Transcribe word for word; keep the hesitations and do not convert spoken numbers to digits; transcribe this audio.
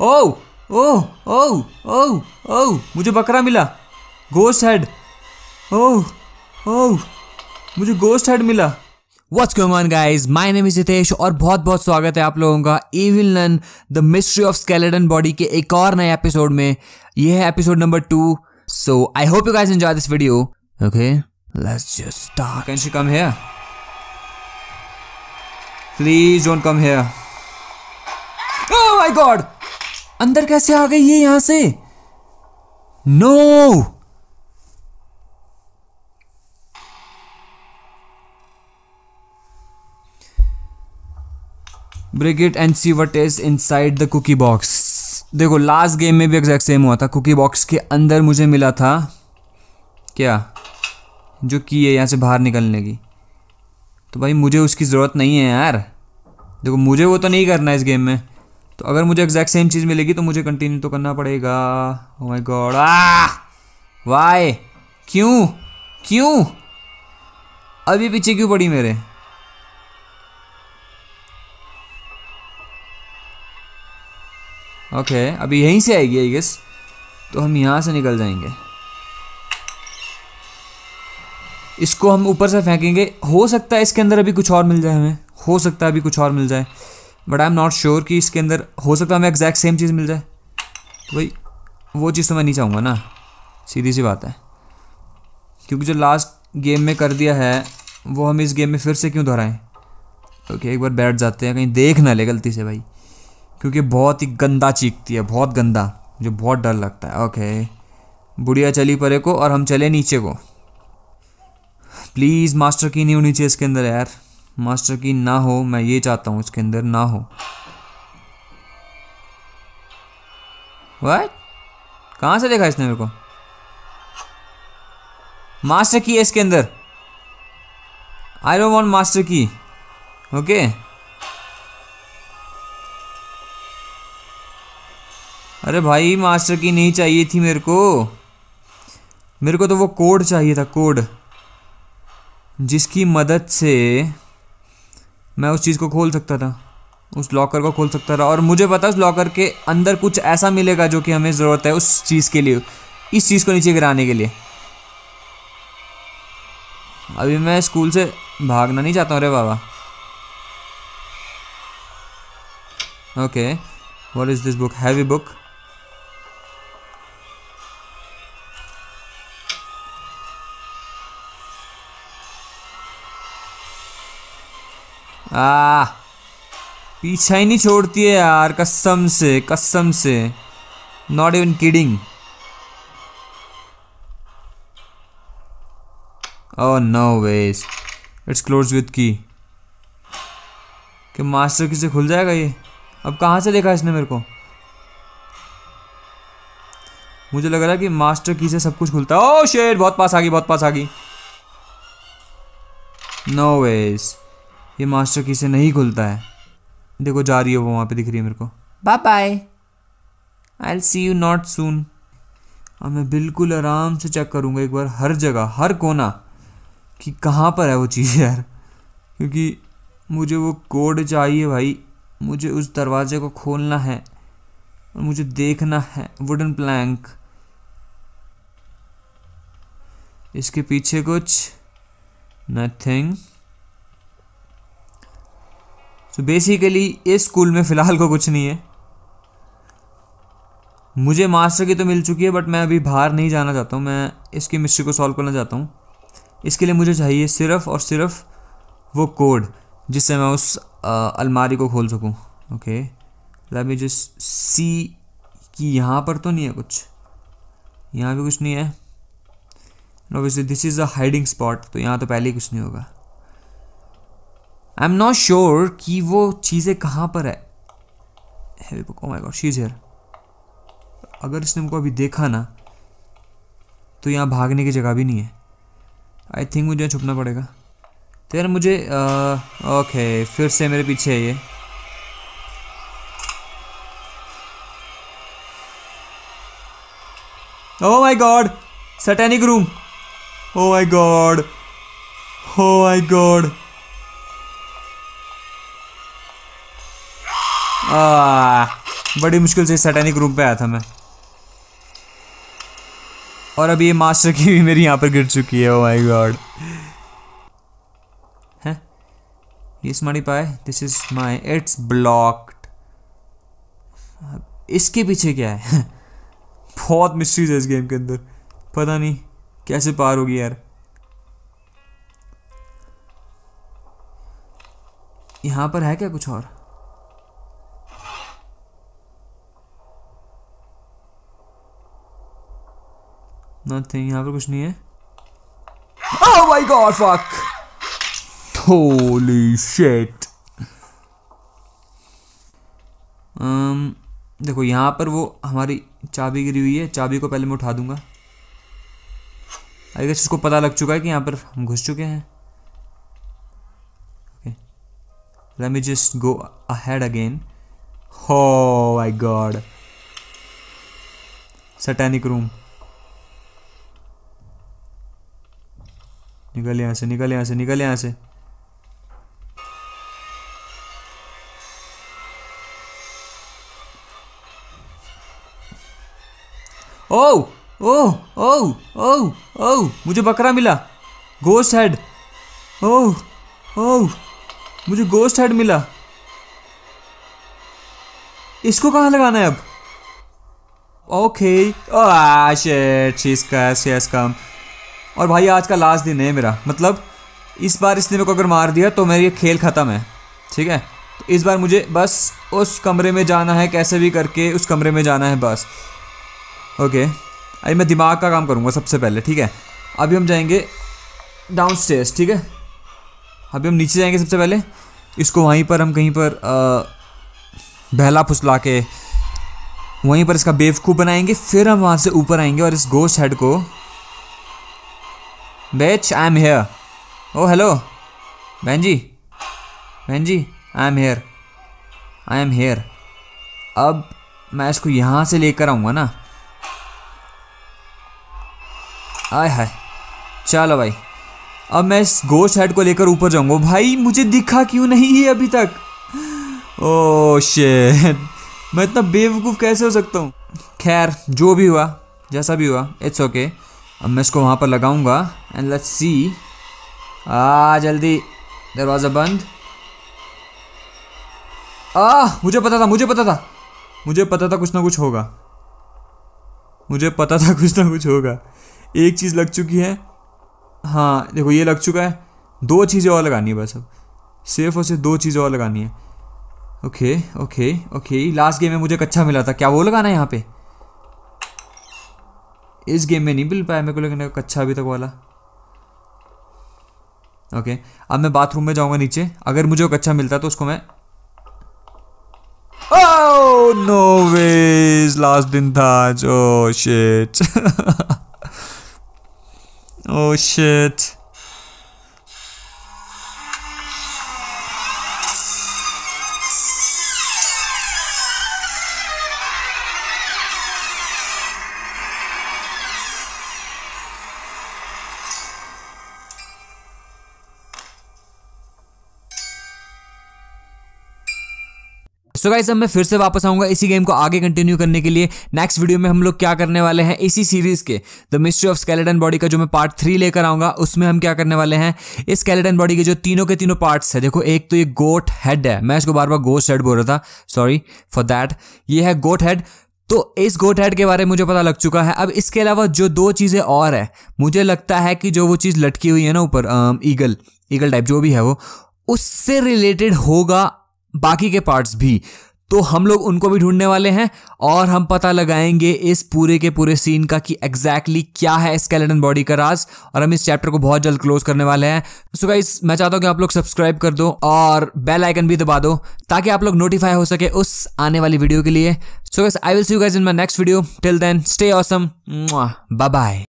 ओह ओह ओह ओह ओह मुझे बकरा मिला, गोस्ट हेड। ओह ओह मुझे गोस्ट हेड मिला। What's going on guys? My name is Hitesh और बहुत बहुत स्वागत है आप लोगों का Evil Nun The Mystery of Skeleton Body के एक और नए एपिसोड में। यह है episode number two. So I hope you guys enjoy this video. Okay, let's just start. Can she come here? Please don't come here. Oh my God! अंदर कैसे आ गई ये यहां से? No no! Break it and see what is inside the cookie box. देखो last game में भी exact same हुआ था। कुकी बॉक्स के अंदर मुझे मिला था क्या जो की है यहाँ से बाहर निकलने की, तो भाई मुझे उसकी ज़रूरत नहीं है यार। देखो मुझे वो तो नहीं करना इस गेम में, तो अगर मुझे एग्जैक्ट सेम चीज़ मिलेगी तो मुझे कंटिन्यू तो करना पड़ेगा। ओह माय गॉड, वाई क्यों क्यों अभी पीछे क्यों पड़ी मेरे? ओके okay, अभी यहीं से आएगी आई गेस, तो हम यहाँ से निकल जाएंगे। इसको हम ऊपर से फेंकेंगे। हो सकता है इसके अंदर अभी कुछ और मिल जाए हमें, हो सकता है अभी कुछ और मिल जाए, but I am not sure कि इसके अंदर हो सकता है हमें एग्जैक्ट सेम चीज़ मिल जाए। तो भाई वो चीज़ तो मैं नहीं चाहूँगा ना, सीधी सी बात है, क्योंकि जो लास्ट गेम में कर दिया है वो हम इस गेम में फिर से क्यों दोहराएँ। ओके okay, एक बार बैठ जाते हैं, कहीं देख ना ले गलती से भाई, क्योंकि बहुत ही गंदा चीखती है, बहुत गंदा, मुझे बहुत डर लगता है। ओके बुढ़िया चली परे को और हम चले नीचे को। प्लीज़ मास्टर की नहीं होनी चाहिए इसके अंदर यार, मास्टर की ना हो, मैं ये चाहता हूँ इसके अंदर ना हो। व्हाट? कहाँ से देखा इसने मेरे को? मास्टर की है इसके अंदर। आई डोंट वांट मास्टर की। ओके अरे भाई मास्टर की नहीं चाहिए थी मेरे को, मेरे को तो वो कोड चाहिए था, कोड जिसकी मदद से मैं उस चीज़ को खोल सकता था, उस लॉकर को खोल सकता था। और मुझे पता उस लॉकर के अंदर कुछ ऐसा मिलेगा जो कि हमें ज़रूरत है उस चीज़ के लिए, इस चीज़ को नीचे गिराने के लिए। अभी मैं स्कूल से भागना नहीं चाहता हूँ अरे बाबा। Okay what is this book? Heavy book. आ पीछा ही नहीं छोड़ती है यार, कसम से कसम से, not even kidding. Oh no wedge, it's close with key. कि मास्टर की से खुल जाएगा ये? अब कहाँ से देखा इसने मेरे को? मुझे लग रहा है कि मास्टर की से सब कुछ खुलता है। ओह शेट, बहुत पास आ गई, बहुत पास आ गई। नो वेज, ये मास्टर की से नहीं खुलता है। देखो जा रही है वो, वहाँ पे दिख रही है मेरे को। Bye bye, I will see you not soon. और मैं बिल्कुल आराम से चेक करूँगा एक बार हर जगह, हर कोना कि कहाँ पर है वो चीज़ यार, क्योंकि मुझे वो कोड चाहिए भाई। मुझे उस दरवाजे को खोलना है और मुझे देखना है वुडन प्लैंक। इसके पीछे कुछ नथिंग। तो बेसिकली इस स्कूल में फ़िलहाल को कुछ नहीं है। मुझे मास्टर की तो मिल चुकी है, बट मैं अभी बाहर नहीं जाना चाहता हूँ, मैं इसकी मिस्ट्री को सॉल्व करना चाहता हूँ। इसके लिए मुझे चाहिए सिर्फ और सिर्फ वो कोड जिससे मैं उस आ, अलमारी को खोल सकूँ। Okay let me just see कि यहाँ पर तो नहीं है कुछ, यहाँ भी कुछ नहीं है। Obviously this is a hiding spot, तो यहाँ तो पहले ही कुछ नहीं होगा। आई एम नॉट श्योर कि वो चीज़ें कहाँ पर है। Oh my god, she is here. अगर इसने मुझको अभी देखा ना तो यहाँ भागने की जगह भी नहीं है। आई थिंक मुझे छुपना पड़ेगा। तो यार मुझे ओके uh, okay, फिर से मेरे पीछे है ये। Oh my god, satanic room. Oh my god, oh my god. Ah बड़ी मुश्किल से सैटेनिक रूम पे आया था मैं, और अब ये मास्टर की भी मेरी यहाँ पर गिर चुकी है। Oh my god. हैं दिस मनी पाए, this is my, it's blocked. इसके पीछे क्या है? बहुत मिस्ट्रीज है इस गेम के अंदर, पता नहीं कैसे पार होगी यार। यहाँ पर है क्या कुछ और? नथिंग, यहाँ पर कुछ नहीं है। Oh my God, fuck! Holy shit! um, देखो यहाँ पर वो हमारी चाबी गिरी हुई है, चाबी को पहले मैं उठा दूंगा। आई गेस इसको पता लग चुका है कि यहाँ पर हम घुस चुके हैं। Let me just go ahead again. Oh my God. Satanic room. निकल यहाँ से, निकल यहाँ से, निकल यहाँ से। Oh, oh, oh, oh, oh. मुझे बकरा मिला। Ghost head. Oh, oh. मुझे गोस्ट हेड मिला। इसको कहाँ लगाना है अब? Okay, oh shit, she is cursed, she has come. और भाई आज का लास्ट दिन है मेरा, मतलब इस बार इसने मेरे को अगर मार दिया तो मेरा ये खेल ख़त्म है, ठीक है? तो इस बार मुझे बस उस कमरे में जाना है, कैसे भी करके उस कमरे में जाना है बस। ओके, अरे मैं दिमाग का काम करूँगा सबसे पहले, ठीक है? अभी हम जाएंगे डाउन स्टेयर्स, ठीक है? अभी हम नीचे जाएंगे सबसे पहले। इसको वहीं पर हम कहीं पर आ, बहला फुसला के वहीं पर इसका बेवकूफ़ बनाएंगे, फिर हम वहाँ से ऊपर आएंगे और इस गोस्ट हेड को। बेच, I am here. Oh hello बहन जी, बहन जी, I am here, I am here. अब मैं इसको यहाँ से लेकर आऊँगा ना। आय हाय, चलो भाई, अब मैं इस गोस्ट हेड को लेकर ऊपर जाऊंगा। भाई मुझे दिखा क्यों नहीं है अभी तक? ओह शिट, मैं इतना बेवकूफ़ कैसे हो सकता हूँ? खैर जो भी हुआ, जैसा भी हुआ, इट्स ओके। अब मैं इसको वहाँ पर लगाऊंगा एंड लेट्स सी। आ जल्दी, दरवाज़ा बंद। आह मुझे पता था, मुझे पता था, मुझे पता था कुछ ना कुछ होगा, मुझे पता था कुछ ना कुछ होगा। एक चीज़ लग चुकी है, हाँ देखो ये लग चुका है। दो चीज़ें और लगानी है बस, अब सिर्फ और सिर्फ दो चीज़ें और लगानी है। Okay okay okay, last game में मुझे एक अच्छा मिला था, क्या वो लगाना है यहाँ पे? इस गेम में नहीं मिल पाया मेरे को, लेकिन एक अच्छा अभी तक वाला। ओके, अब मैं बाथरूम में जाऊँगा नीचे, अगर मुझे एक अच्छा मिलता तो उसको मैं। ओह नो वेज, लास्ट दिन था आज। Oh shit. Oh shit. So guys, अब मैं फिर से वापस आऊँगा इसी गेम को आगे कंटिन्यू करने के लिए। नेक्स्ट वीडियो में हम लोग क्या करने वाले हैं इसी सीरीज़ के the mystery of skeleton body का, जो मैं पार्ट थ्री लेकर आऊँगा, उसमें हम क्या करने वाले हैं इस स्केलेटन बॉडी के जो तीनों के तीनों पार्ट्स है। देखो एक तो ये गोट हेड है, मैं इसको बार बार गोस्ट हेड बोल रहा था, सॉरी फॉर दैट। ये है गोट हेड, तो इस गोट हेड के बारे में मुझे पता लग चुका है। अब इसके अलावा जो दो चीज़ें और है, मुझे लगता है कि जो वो चीज़ लटकी हुई है ना ऊपर, ईगल ईगल टाइप जो भी है वो, उससे रिलेटेड होगा बाकी के पार्ट्स भी। तो हम लोग उनको भी ढूंढने वाले हैं और हम पता लगाएंगे इस पूरे के पूरे सीन का कि एग्जैक्टली क्या है स्केलेटन बॉडी का राज, और हम इस चैप्टर को बहुत जल्द क्लोज करने वाले हैं। सो गाइस, मैं चाहता हूँ कि आप लोग सब्सक्राइब कर दो और बेल आइकन भी दबा दो ताकि आप लोग नोटिफाई हो सके उस आने वाली वीडियो के लिए। सो guys, I will see you guys in my next video. Till then, stay awesome. Mwah. Bye-bye.